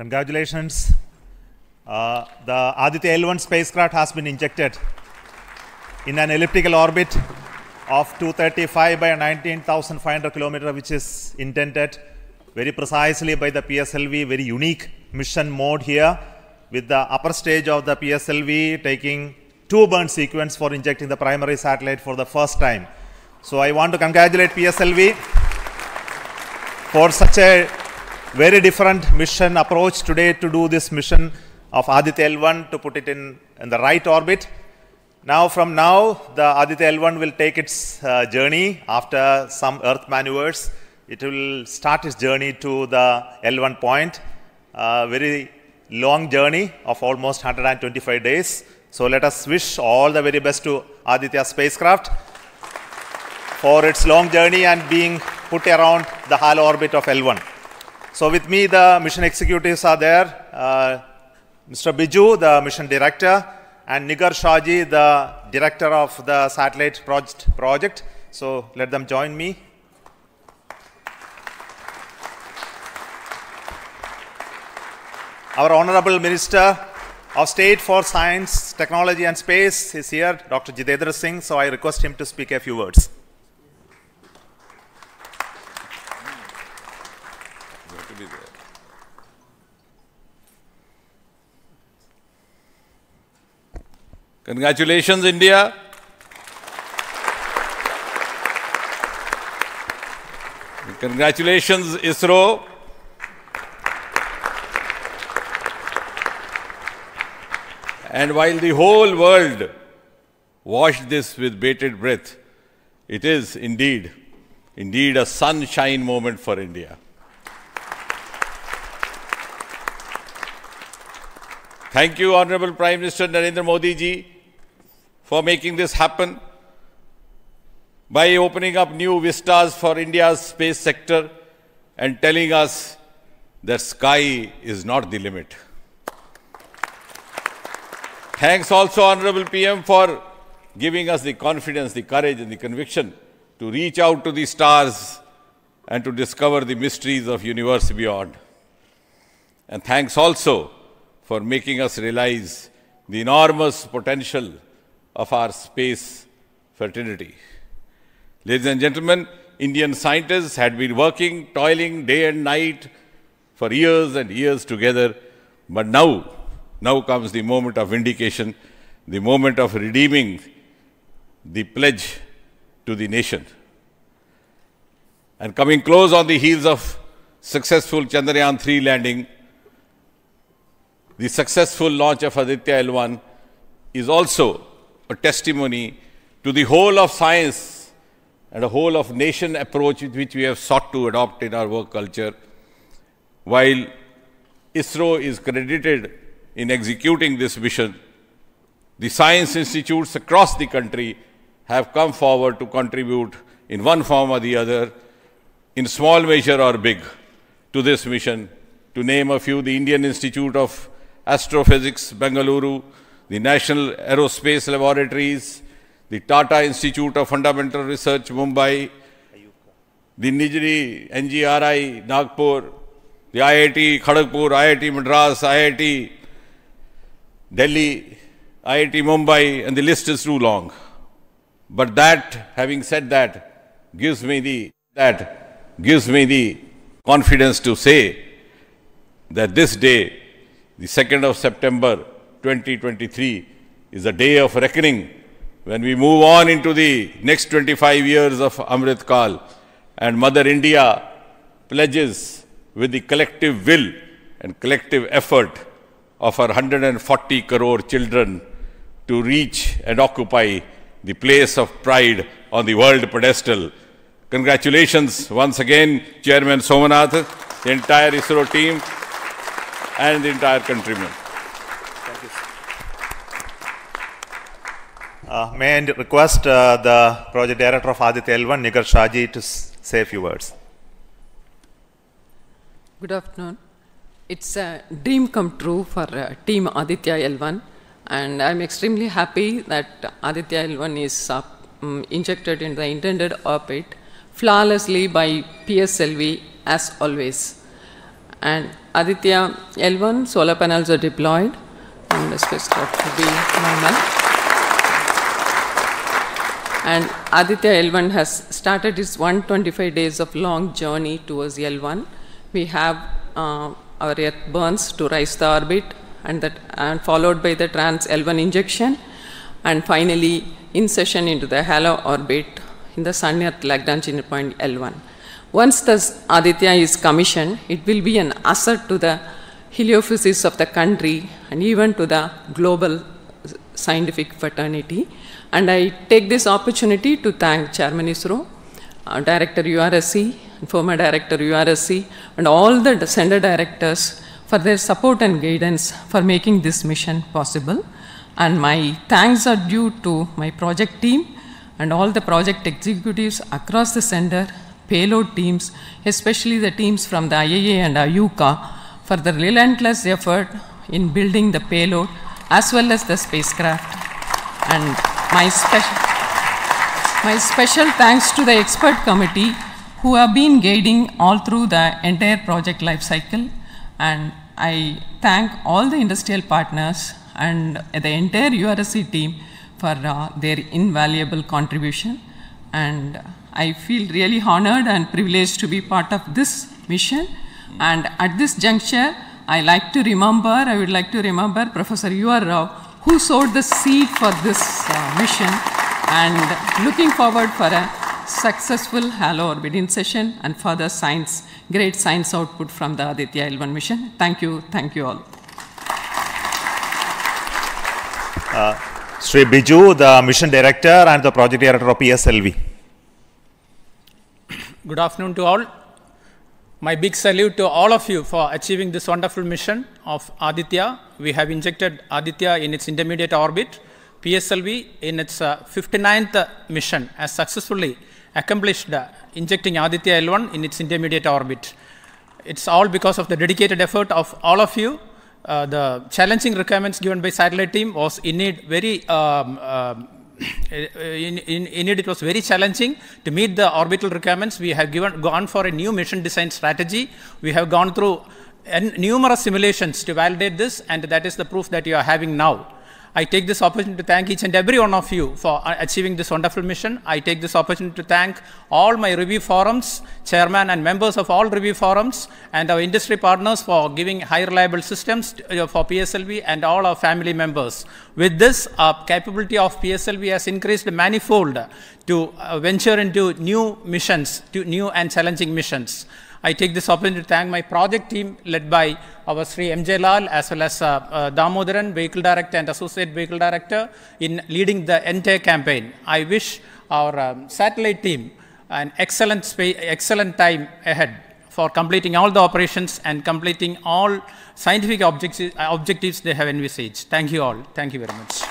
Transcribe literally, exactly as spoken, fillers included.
Congratulations. Uh, the Aditya L one spacecraft has been injected in an elliptical orbit of two thirty-five by nineteen thousand five hundred kilometers, which is intended very precisely by the P S L V, very unique mission mode here, with the upper stage of the P S L V taking two burn sequence for injecting the primary satellite for the first time. So I want to congratulate P S L V for such a very different mission approach today to do this mission of Aditya L one, to put it in, in the right orbit. Now from now, the Aditya L one will take its uh, journey after some earth maneuvers. It will start its journey to the L one point, uh, very long journey of almost one hundred twenty-five days. So let us wish all the very best to Aditya spacecraft for its long journey and being put around the halo orbit of L one. So with me, the mission executives are there. Uh, Mister Biju, the mission director, and Nigar Shaji, the director of the satellite project. project. So let them join me. Our Honorable Minister of State for Science, Technology and Space is here, Doctor Jitendra Singh, so I request him to speak a few words. Congratulations, India. Congratulations, ISRO. And while the whole world watched this with bated breath, it is indeed, indeed a sunshine moment for India. Thank you, Honorable Prime Minister Narendra Modi ji, for making this happen by opening up new vistas for India's space sector and telling us that sky is not the limit. Thanks also, Honorable P M, for giving us the confidence, the courage and the conviction to reach out to the stars and to discover the mysteries of universe beyond. And thanks also for making us realize the enormous potential of our space fraternity. Ladies and gentlemen, Indian scientists had been working, toiling day and night for years and years together, but now Now comes the moment of vindication, the moment of redeeming the pledge to the nation. And coming close on the heels of successful Chandrayaan three landing, the successful launch of Aditya L one is also a testimony to the whole of science and a whole of nation approach which we have sought to adopt in our work culture. While ISRO is credited in executing this vision, the science institutes across the country have come forward to contribute in one form or the other, in small measure or big, to this mission. To name a few, the Indian Institute of Astrophysics, Bengaluru, the National Aerospace Laboratories, the Tata Institute of Fundamental Research, Mumbai, the N G R I, N G R I, Nagpur, the I I T Kharagpur, I I T Madras, I I T Delhi, I I T Mumbai, and the list is too long. But that, having said that, gives me the, that gives me the confidence to say that this day, the second of September twenty twenty-three, is a day of reckoning when we move on into the next twenty-five years of Amrit Kaal, and Mother India pledges with the collective will and collective effort of our one hundred forty crore children to reach and occupy the place of pride on the world pedestal. Congratulations once again, Chairman Somanath, the entire ISRO team, and the entire countrymen. Thank you, sir. Uh, may I request uh, the project director of Aditya L one, Nigar Shaji, to say a few words. Good afternoon. It's a dream come true for uh, Team Aditya L one, and I'm extremely happy that Aditya L one is uh, um, injected in the intended orbit flawlessly by P S L V as always. And Aditya L one solar panels are deployed, and the spacecraft will be normal. And Aditya L one has started its one hundred twenty-five days of long journey towards L one. We have uh, our earth burns to rise the orbit, and that and followed by the trans L one injection, and finally insertion into the halo orbit in the sun earth Lagrangian point L one. Once this Aditya is commissioned, it will be an asset to the heliophysics of the country and even to the global scientific fraternity. And I take this opportunity to thank Chairman ISRO, uh, Director U R S C, former Director U R S C, and all the center directors for their support and guidance for making this mission possible. And my thanks are due to my project team and all the project executives across the center, payload teams, especially the teams from the I A A and Ayuka, for the relentless effort in building the payload as well as the spacecraft. And my special, my special thanks to the expert committee who have been guiding all through the entire project life cycle. And I thank all the industrial partners and the entire U R S C team for uh, their invaluable contribution. And I feel really honored and privileged to be part of this mission. And at this juncture, I like to remember, I would like to remember Professor U R Rao, who sowed the seed for this uh, mission, and looking forward for a successful halo orbit insertion and further science, great science output from the Aditya L one mission. Thank you, thank you all. Uh, Sri Biju, the mission director and the project director of P S L V. Good afternoon to all. My big salute to all of you for achieving this wonderful mission of Aditya. We have injected Aditya in its intermediate orbit, P S L V in its uh, fifty-ninth mission has successfully accomplished uh, injecting Aditya L one in its intermediate orbit. It's all because of the dedicated effort of all of you. Uh, the challenging requirements given by satellite team was indeed very um, um, In, in, in it, it was very challenging to meet the orbital requirements. We have given gone for a new mission design strategy. We have gone through n numerous simulations to validate this, and that is the proof that you are having now. I take this opportunity to thank each and every one of you for uh, achieving this wonderful mission. I take this opportunity to thank all my review forums, chairman and members of all review forums, and our industry partners for giving high reliable systems to, uh, for P S L V, and all our family members. With this, our capability of P S L V has increased manifold to uh, venture into new missions, to new and challenging missions. I take this opportunity to thank my project team led by our Sri M J Lal, as well as uh, uh, Damodaran, Vehicle Director and Associate Vehicle Director, in leading the entire campaign. I wish our um, satellite team an excellent, spa excellent time ahead for completing all the operations and completing all scientific objectives, uh, objectives they have envisaged. Thank you all. Thank you very much.